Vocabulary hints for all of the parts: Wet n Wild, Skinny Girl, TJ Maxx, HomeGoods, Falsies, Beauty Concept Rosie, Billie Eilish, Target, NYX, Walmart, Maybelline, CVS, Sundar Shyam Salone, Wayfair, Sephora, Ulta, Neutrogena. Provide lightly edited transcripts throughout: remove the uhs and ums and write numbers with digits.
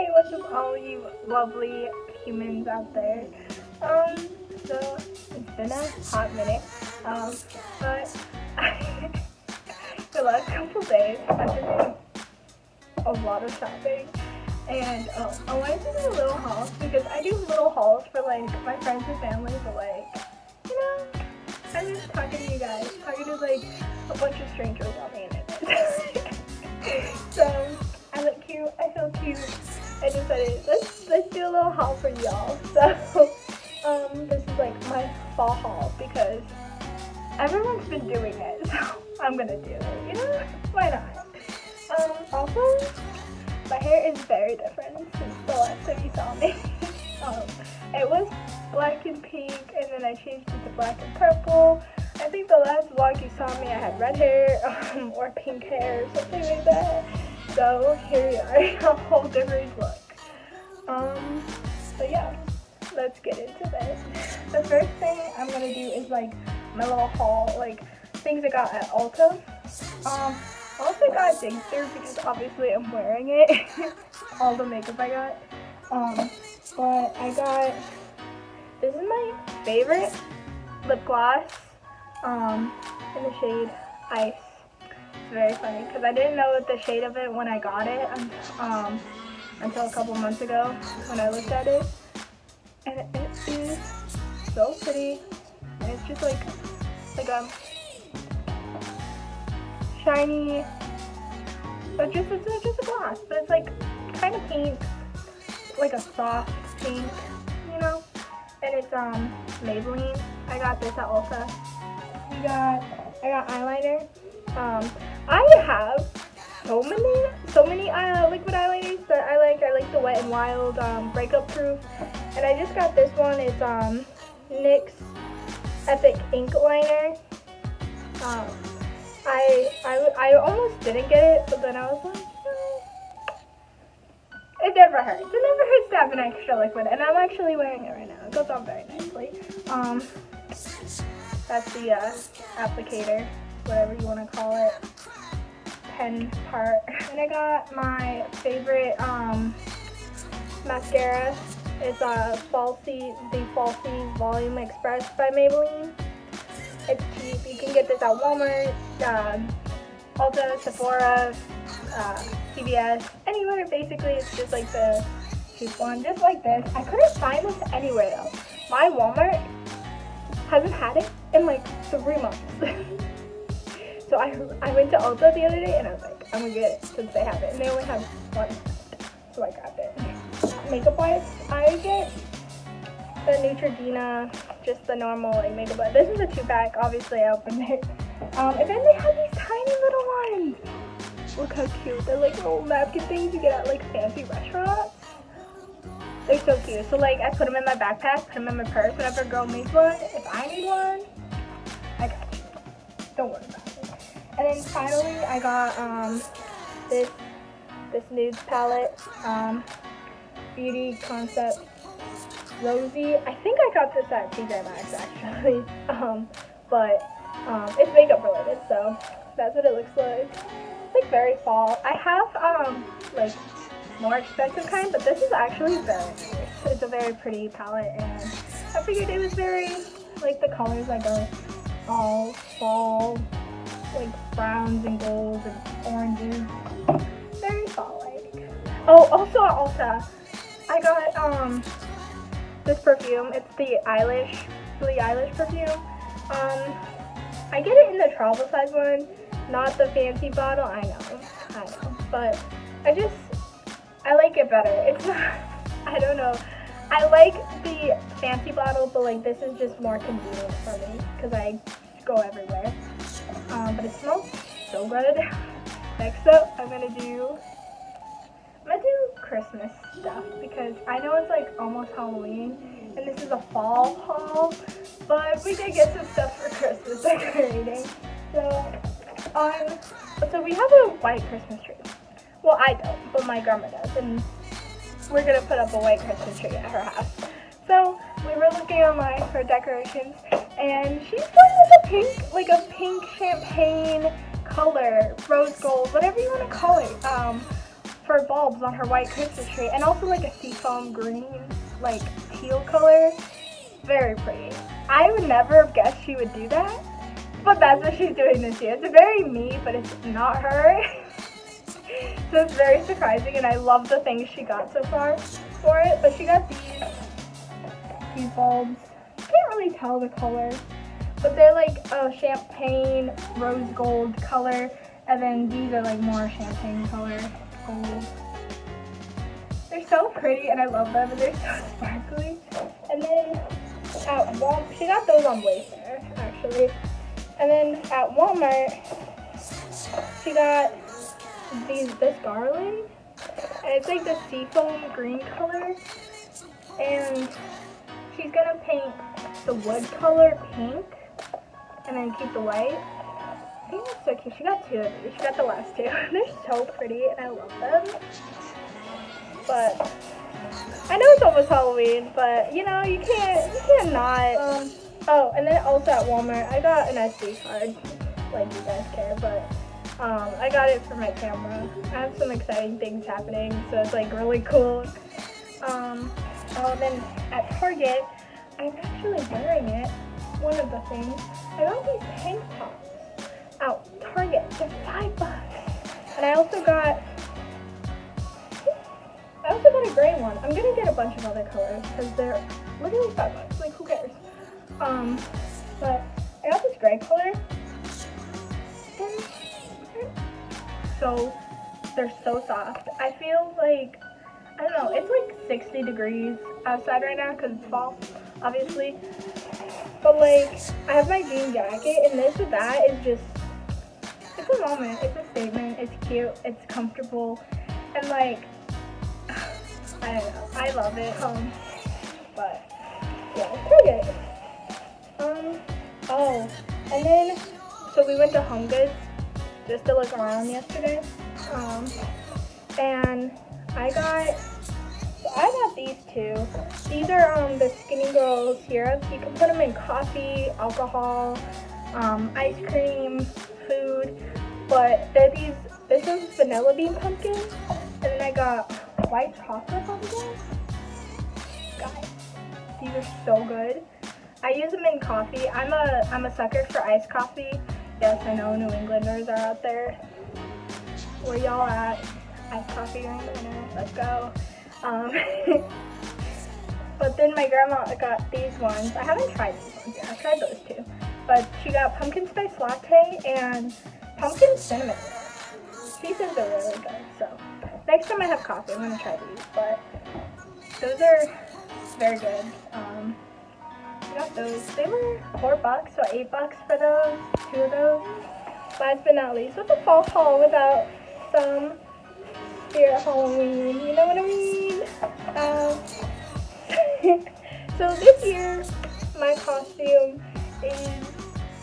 Hey, what's up all you lovely humans out there? So it's been a hot minute, but the last couple days I've been doing a lot of shopping, and I wanted to do a little haul because I do little hauls for like my friends and family, but like, you know, I'm just talking to you guys, talking to like a bunch of strangers on the internet. So I look cute, I feel cute, I decided let's do a little haul for y'all. So this is like my fall haul because everyone's been doing it, so I'm gonna do it, you know? Why not? Also, my hair is very different since the last time you saw me. It was black and pink, and then I changed it to black and purple. I think the last vlog you saw me, I had red hair or pink hair or something like that. So here we are, a whole different look. So yeah, let's get into this. The first thing I'm gonna do is like my little haul, like things I got at Ulta. I also got Dinkster because obviously I'm wearing it, all the makeup I got. But I got, this is my favorite lip gloss in the shade Ice. Very funny because I didn't know the shade of it when I got it until a couple months ago when I looked at it, and it is so pretty, and it's just like a shiny, but just it's just a gloss, but it's like kind of pink, like a soft pink, you know, and it's Maybelline. I got this at Ulta. I got eyeliner. I have so many liquid eyeliners that I like. I like the Wet n Wild Breakup Proof, and I just got this one. It's NYX Epic Ink Liner. I almost didn't get it, but then I was like, it never hurts. It never hurts to have an extra liquid, and I'm actually wearing it right now. It goes on very nicely. That's the applicator, whatever you want to call it, pen part. And I got my favorite mascara. It's the Falsies Volume Express by Maybelline. It's cheap. You can get this at Walmart, Ulta, Sephora, CVS, anywhere basically. It's just like the cheap one, just like this. I couldn't find this anywhere though. My Walmart hasn't had it in like 3 months. So I went to Ulta the other day and I was like, I'm gonna get it since they have it. And they only have one, so I grabbed it. Makeup wise, I get the Neutrogena, just the normal like makeup. But this is a 2-pack, obviously I opened it. And then they have these tiny little ones. Look how cute. They're like little napkin things you get at like fancy restaurants. They're so cute. So like I put them in my backpack, put them in my purse. Whenever a girl needs one, if I need one, I got you. Don't worry about it. And then finally, I got this nude palette, Beauty Concept Rosie. I think I got this at TJ Maxx actually, but it's makeup related, so that's what it looks like. It's like very fall. I have like more expensive kind, but this is actually very nice. It's a very pretty palette, and I figured it was very like the colors that go all fall. Like browns and golds and oranges, very fall-like. Oh, also at Ulta, I got this perfume. It's the Billie Eilish perfume. I get it in the travel size one, not the fancy bottle. I know, but I like it better. It's not, I don't know. I like the fancy bottle, but like this is just more convenient for me because I go everywhere. But it smells so good. Next up, I'm gonna do Christmas stuff because I know it's like almost Halloween and this is a fall haul, but we did get some stuff for Christmas decorating. So we have a white Christmas tree. Well, I don't, but my grandma does, and we're gonna put up a white Christmas tree at her house. So we were looking online for decorations, and she's going with a pink, like a pink champagne color, rose gold, whatever you want to call it, for bulbs on her white Christmas tree, and also like a seafoam green, like teal color. Very pretty. I would never have guessed she would do that, but that's what she's doing this year. It's very me, but it's not her. So it's very surprising, and I love the things she got so far for it. But she got these bulbs. Can't really tell the color, but they're like a champagne rose gold color, and then these are like more champagne color gold. They're so pretty, and I love them, and they're so sparkly. And then at Walmart, she got those on Wayfair actually. And then at Walmart, she got this garland, and it's like the seafoam green color, and she's gonna paint the wood color pink and then keep the white. I think that's so cute. She got two of these. She got the last two. They're so pretty, and I love them. But I know it's almost Halloween, but you know, you can't not. Oh, and then also at Walmart, I got an SD card, like you guys care, but I got it for my camera. I have some exciting things happening, so it's like really cool. Oh, and then at Target, I'm actually wearing it, one of the things. I got these tank tops at Target, they're $5. And I also got a gray one. I'm gonna get a bunch of other colors because they're literally $5, like who cares? But I got this gray color, and they're so soft. I feel like, I don't know, it's like 60 degrees outside right now because it's fall, obviously. But like, I have my jean jacket, and this with that is just, it's a moment, it's a statement, it's cute, it's comfortable, and like, I don't know, I love it. But yeah, it's pretty good. Oh, and then, so we went to HomeGoods just to look around yesterday, and I got these two. These are the Skinny Girl syrups. You can put them in coffee, alcohol, ice cream, food, but they're these, this is vanilla bean pumpkin, and then I got white chocolate pumpkin. Guys, these are so good. I use them in coffee. I'm a sucker for iced coffee. Yes, I know New Englanders are out there. Where y'all at? Iced coffee during the winter. Let's go. But then my grandma got these ones. I haven't tried these ones yet. I've tried those two. But she got pumpkin spice latte and pumpkin cinnamon. These things are really good. So next time I have coffee, I'm gonna try these. But those are very good. I got those. They were $4, so $8 for those. Two of those. Last but not least, what's a fall haul without some here at Halloween, you know what I mean? So this year, my costume is,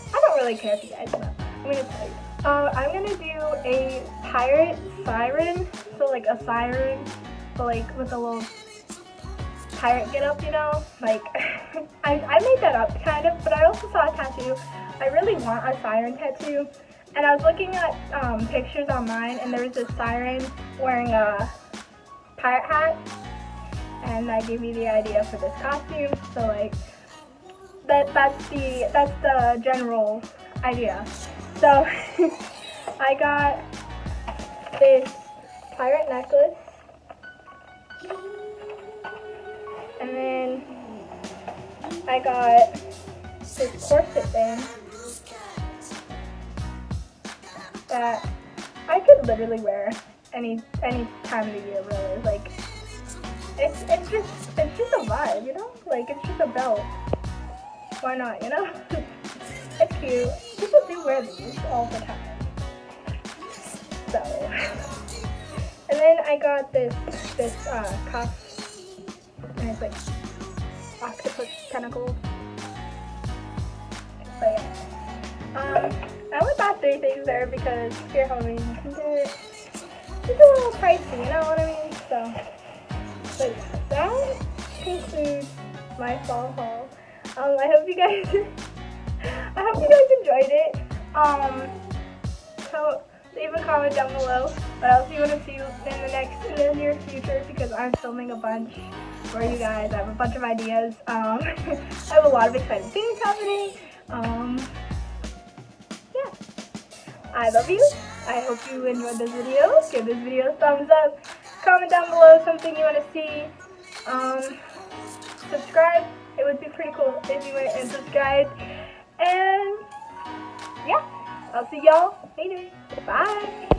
I don't really care if you guys know, I'm gonna tell you. I'm gonna do a pirate siren, so like a siren, but like with a little pirate get up, you know? Like, I made that up kind of, but I also saw a tattoo. I really want a siren tattoo. And I was looking at pictures online, and there was this siren wearing a pirate hat, and that gave me the idea for this costume. So like, that's the general idea. So I got this pirate necklace, and then I got this corset thing. That I could literally wear any time of the year, really. Like, it's just a vibe, you know? Like, it's just a belt. Why not, you know? It's cute. People do wear these all the time. So, and then I got this cuff, and it's like octopus tentacle. But yeah. I only bought three things there because here Halloween, it's a little pricey, you know what I mean? So, but yeah, that concludes my fall haul. I hope you guys enjoyed it. So leave a comment down below But I'll see one of you in the near future because I'm filming a bunch for you guys. I have a bunch of ideas. I have a lot of exciting things happening. Yeah. I love you. I hope you enjoyed this video. Give this video a thumbs up. Comment down below something you want to see. Subscribe. It would be pretty cool if you went and subscribed. And yeah, I'll see y'all later. Bye.